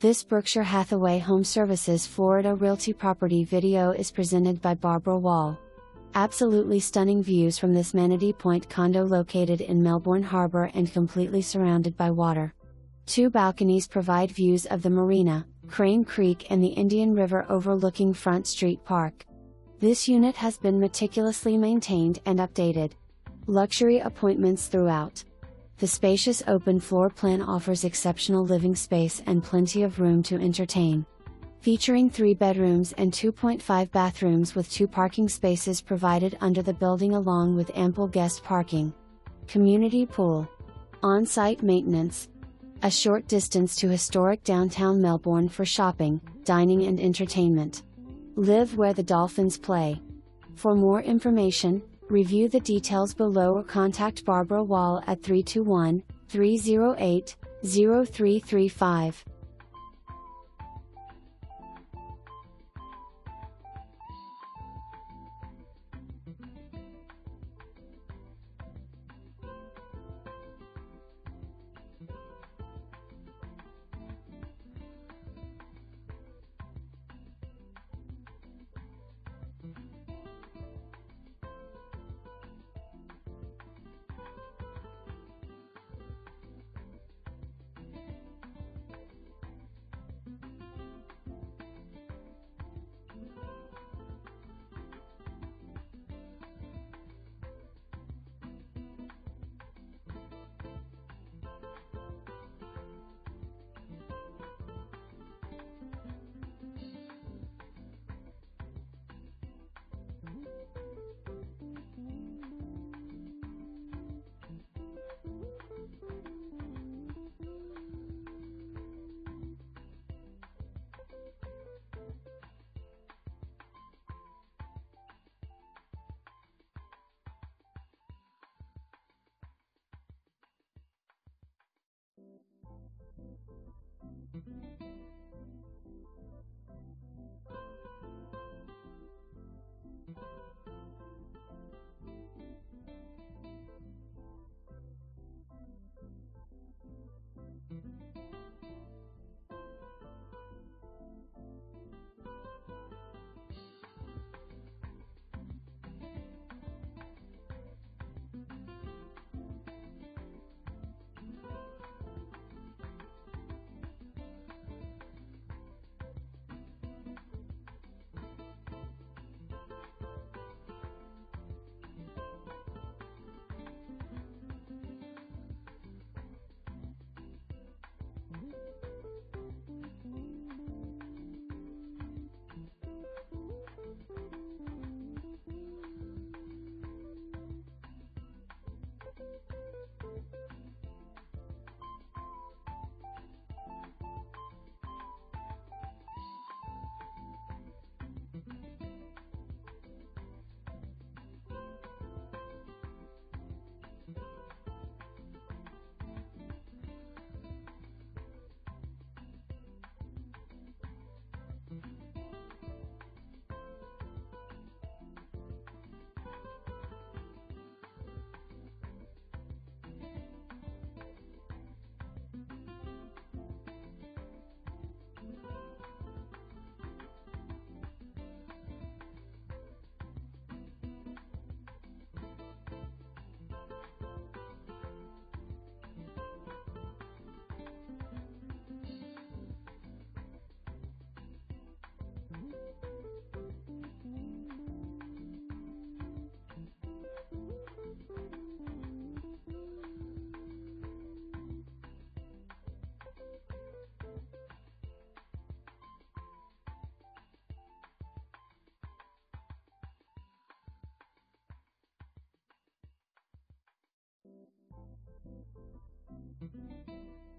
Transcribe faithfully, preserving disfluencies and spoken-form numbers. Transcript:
This Berkshire Hathaway Home Services Florida Realty property video is presented by Barbara Wall. Absolutely stunning views from this Manatee Point condo located in Melbourne Harbor and completely surrounded by water. Two balconies provide views of the marina, Crane Creek and the Indian River overlooking Front Street Park. This unit has been meticulously maintained and updated. Luxury appointments throughout. The spacious open floor plan offers exceptional living space and plenty of room to entertain. Featuring three bedrooms and two point five bathrooms with two parking spaces provided under the building along with ample guest parking. Community pool. On-site maintenance. A short distance to historic downtown Melbourne for shopping, dining and entertainment. Live where the dolphins play. For more information, review the details below or contact Barbara Wall at three two one, three zero eight, zero three three five. Thank you.